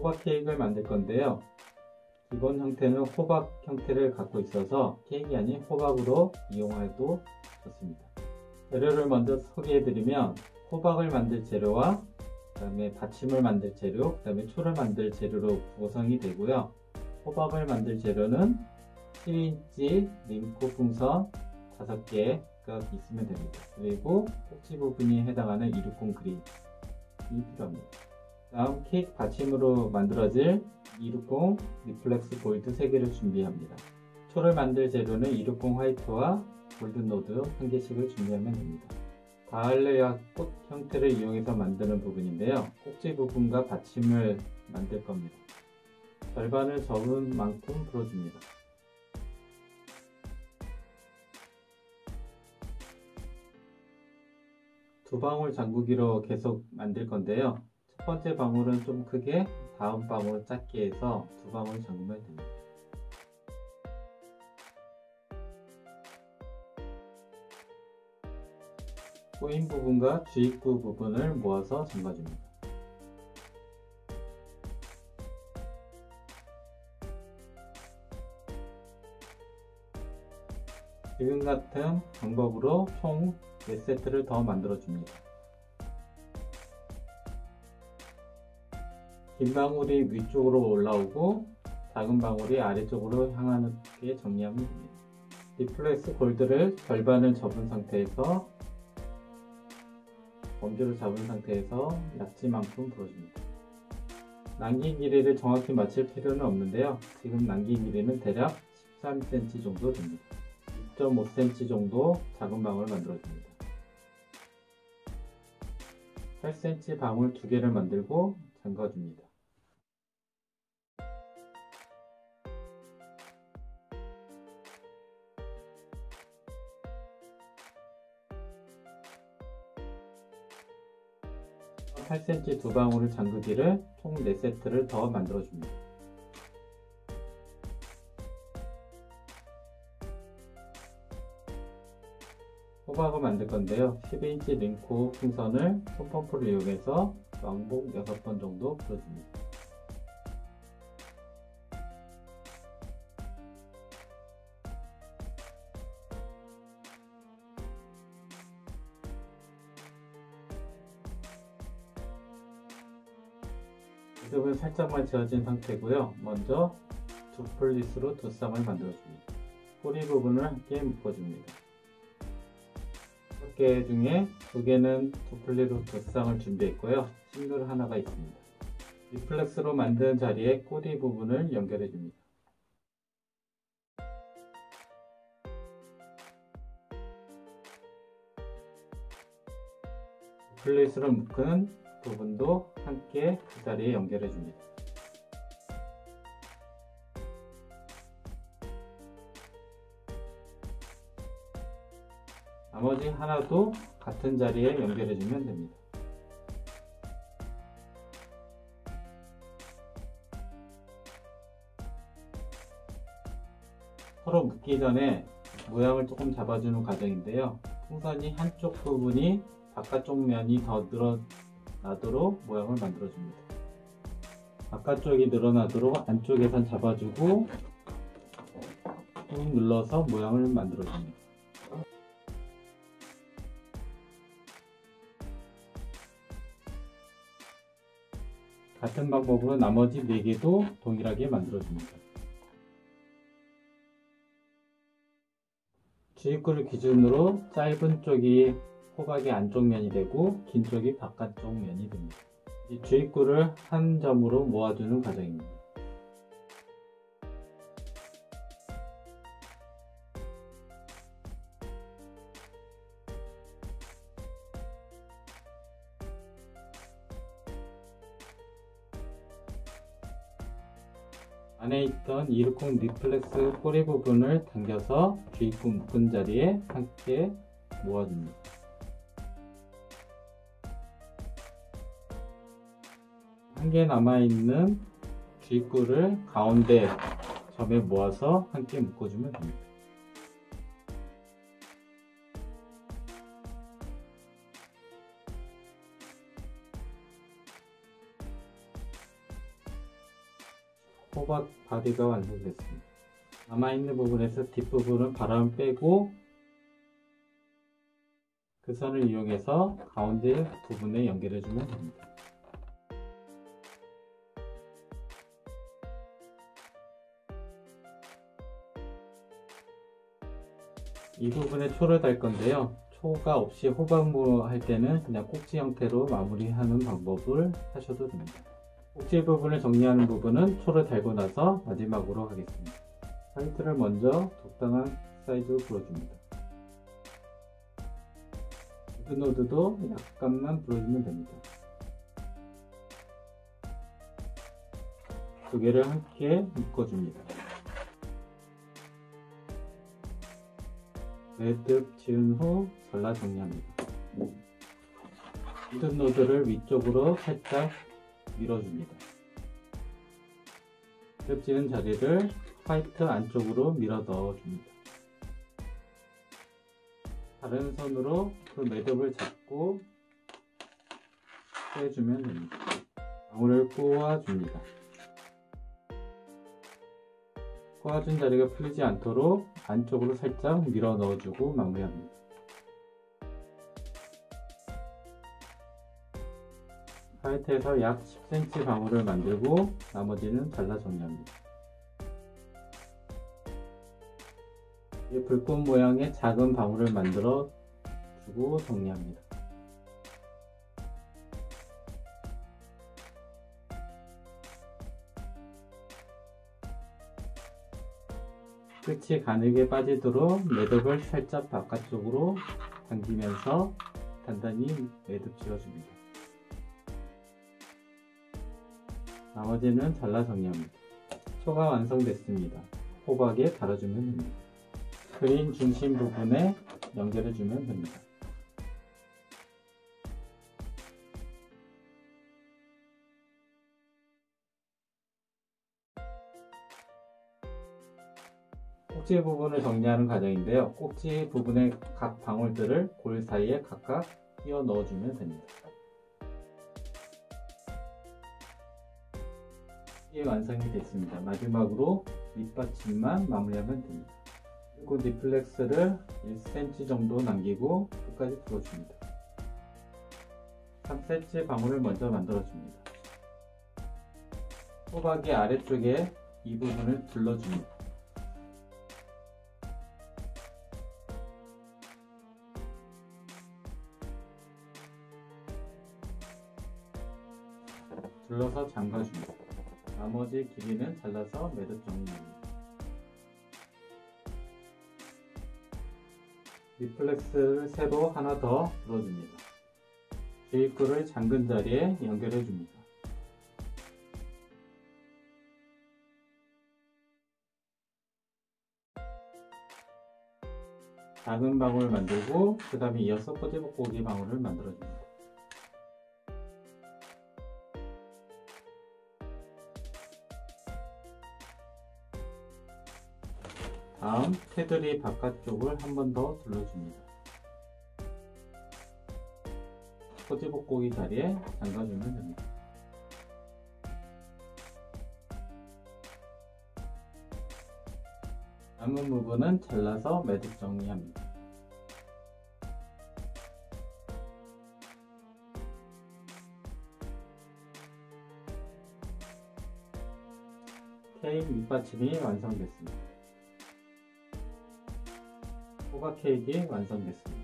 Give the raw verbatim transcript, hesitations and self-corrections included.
호박 케이크를 만들 건데요. 기본 형태는 호박 형태를 갖고 있어서 케이크가 아닌 호박으로 이용해도 좋습니다. 재료를 먼저 소개해드리면 호박을 만들 재료와 그 다음에 받침을 만들 재료, 그 다음에 초를 만들 재료로 구성이 되고요. 호박을 만들 재료는 칠 인치 링코 풍선 다섯 개가 있으면 됩니다. 그리고 꼭지 부분이 해당하는 이륙공 그린이 필요합니다. 다음 케이크 받침으로 만들어질 이륙공 리플렉스 골드 세 개를 준비합니다. 초를 만들 재료는 이륙공 화이트와 골든 노드 한 개씩을 준비하면 됩니다. 가을레와 꽃 형태를 이용해서 만드는 부분인데요. 꼭지 부분과 받침을 만들 겁니다. 절반을 접은 만큼 풀어줍니다. 두 방울 잠그기로 계속 만들 건데요. 첫 번째 방울은 좀 크게, 다음 방울은 작게 해서 두 방울 잠그면 됩니다. 꼬인 부분과 주입구 부분을 모아서 잠가줍니다. 지금 같은 방법으로 총 네 세트를 더 만들어줍니다. 긴 방울이 위쪽으로 올라오고 작은 방울이 아래쪽으로 향하게 정리하면 됩니다. 리플렉스 골드를 절반을 접은 상태에서 범주를 잡은 상태에서 약지만큼 부어줍니다. 남긴 길이를 정확히 맞출 필요는 없는데요. 지금 남긴 길이는 대략 십삼 센티미터 정도 됩니다. 이 점 오 센티미터 정도 작은 방울을 만들어줍니다. 팔 센티미터 방울 두 개를 만들고 잠가줍니다. 팔 센티미터 두 방울을 잠그기를 총 네 세트를 더 만들어줍니다. 호박을 만들 건데요. 십이 인치 링코 풍선을 손펌프를 이용해서 왕복 여섯 번 정도 풀어줍니다. 기습은 살짝만 지어진 상태고요. 먼저 두 플리스로 두 쌍을 만들어줍니다. 꼬리 부분을 함께 묶어줍니다. 열 개 중에 두 개는 두 플리로 두 쌍을 준비했고요. 싱글 하나가 있습니다. 리플렉스로 만든 자리에 꼬리 부분을 연결해줍니다. 플리스로 묶은 부분도 함께 그 자리에 연결해줍니다. 나머지 하나도 같은 자리에 연결해주면 됩니다. 서로 묶기 전에 모양을 조금 잡아주는 과정인데요. 풍선이 한쪽 부분이 바깥쪽 면이 더 늘어나도록 모양을 만들어줍니다. 바깥쪽이 늘어나도록 안쪽에선 잡아주고 꾹 눌러서 모양을 만들어줍니다. 같은 방법으로 나머지 네 개도 동일하게 만들어줍니다. 주입구를 기준으로 짧은 쪽이 호박의 안쪽 면이 되고 긴 쪽이 바깥쪽 면이 됩니다. 이 주입구를 한 점으로 모아주는 과정입니다. 안에 있던 이륙공 리플렉스 꼬리 부분을 당겨서 주입구 묶은 자리에 함께 모아줍니다. 한 개 남아있는 주입구를 가운데 점에 모아서 함께 묶어주면 됩니다. 호박 바디가 완성됐습니다. 남아있는 부분에서 뒷부분은 바람을 빼고 그 선을 이용해서 가운데 부분에 연결해주면 됩니다. 이 부분에 초를 달 건데요. 초가 없이 호박무늬 할 때는 그냥 꼭지 형태로 마무리하는 방법을 하셔도 됩니다. 꼭지 부분을 정리하는 부분은 초를 달고 나서 마지막으로 하겠습니다. 화이트를 먼저 적당한 사이즈로 불어줍니다. 우드노드도 약간만 불어주면 됩니다. 두 개를 함께 묶어줍니다. 네뜻 지은 후 잘라 정리합니다. 모든 노드를 위쪽으로 살짝 밀어줍니다. 네뜻 지은 자리를 화이트 안쪽으로 밀어 넣어줍니다. 다른 손으로 그 매듭을 잡고 빼주면 됩니다. 방울을 꼬아줍니다. 꼬아준 자리가 풀리지 않도록 안쪽으로 살짝 밀어 넣어주고 마무리합니다. 화이트에서 약 십 센티미터 방울을 만들고 나머지는 잘라 정리합니다. 이 불꽃 모양의 작은 방울을 만들어 주고 정리합니다. 끝이 가늘게 빠지도록 매듭을 살짝 바깥쪽으로 당기면서 단단히 매듭 지어줍니다. 나머지는 잘라 정리합니다. 초가 완성됐습니다. 호박에 달아주면 됩니다. 그린 중심 부분에 연결해주면 됩니다. 꼭지 부분을 정리하는 과정인데요. 꼭지 부분의 각 방울들을 골 사이에 각각 끼워 넣어주면 됩니다. 이게 완성이 됐습니다. 마지막으로 밑받침만 마무리하면 됩니다. 그리고 니플렉스를 일 센티미터 정도 남기고 끝까지 풀어줍니다. 삼 센티미터 방울을 먼저 만들어줍니다. 호박의 아래쪽에 이 부분을 둘러줍니다. 둘러서 잠가줍니다. 나머지 길이는 잘라서 매듭 정리합니다. 니플렉스를 세로 하나 더 불어줍니다. 주입구를 잠근 자리에 연결해줍니다. 작은 방울을 만들고 그 다음에 이어서 꼬지꼬기 방울을 만들어줍니다. 다음 테두리 바깥쪽을 한 번 더 둘러줍니다. 꼬지복고기 자리에 잠가주면 됩니다. 남은 부분은 잘라서 매듭 정리합니다. 케이크 밑받침이 완성됐습니다. 호박 케이크가 완성됐습니다.